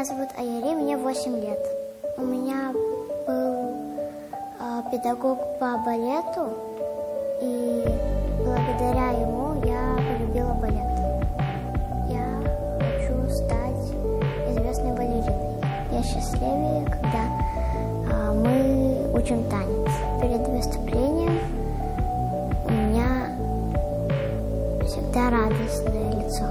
Меня зовут Аяри, мне 8 лет. У меня был педагог по балету, и благодаря ему я полюбила балет. Я хочу стать известной балериной. Я счастливее, когда мы учим танец. Перед выступлением у меня всегда радостное лицо.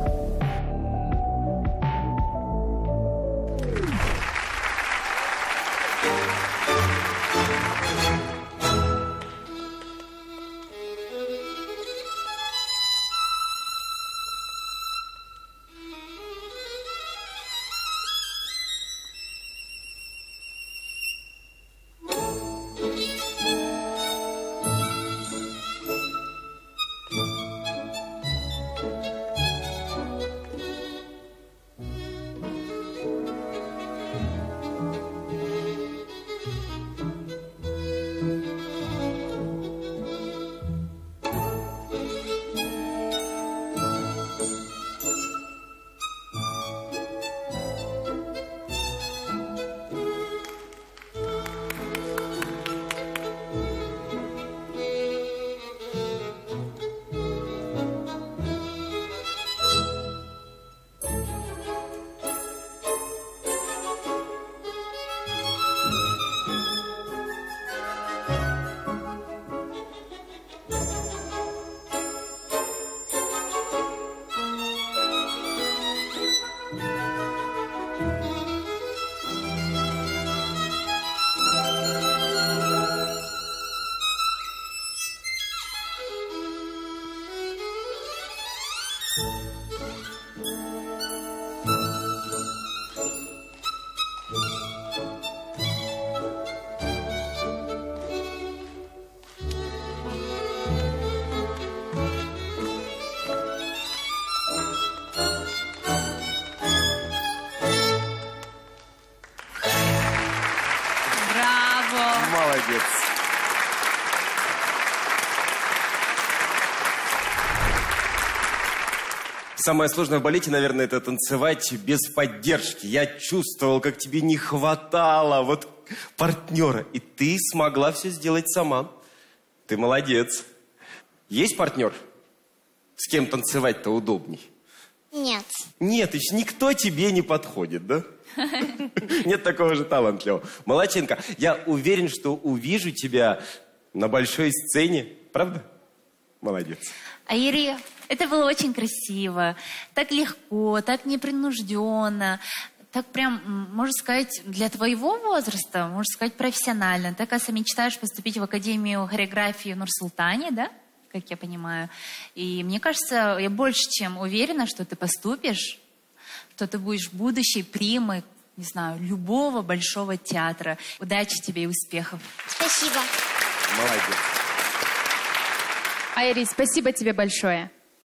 Самое сложное в балете, наверное, это танцевать без поддержки. Я чувствовал, как тебе не хватало вот партнера. И ты смогла все сделать сама. Ты молодец. Есть партнер? С кем танцевать-то удобней? Нет. Нет, еще никто тебе не подходит, да? Нет такого же талантливого. Молодчинка, я уверен, что увижу тебя на большой сцене. Правда? Молодец. Аяри, это было очень красиво, так легко, так непринужденно, так прям, можно сказать, для твоего возраста, можно сказать, профессионально. Ты, оказывается, мечтаешь поступить в Академию хореографии в Нур-Султане, да? Как я понимаю. И мне кажется, я больше чем уверена, что ты поступишь, что ты будешь будущей примой, не знаю, любого большого театра. Удачи тебе и успехов. Спасибо. Молодец. Аяри, спасибо тебе большое.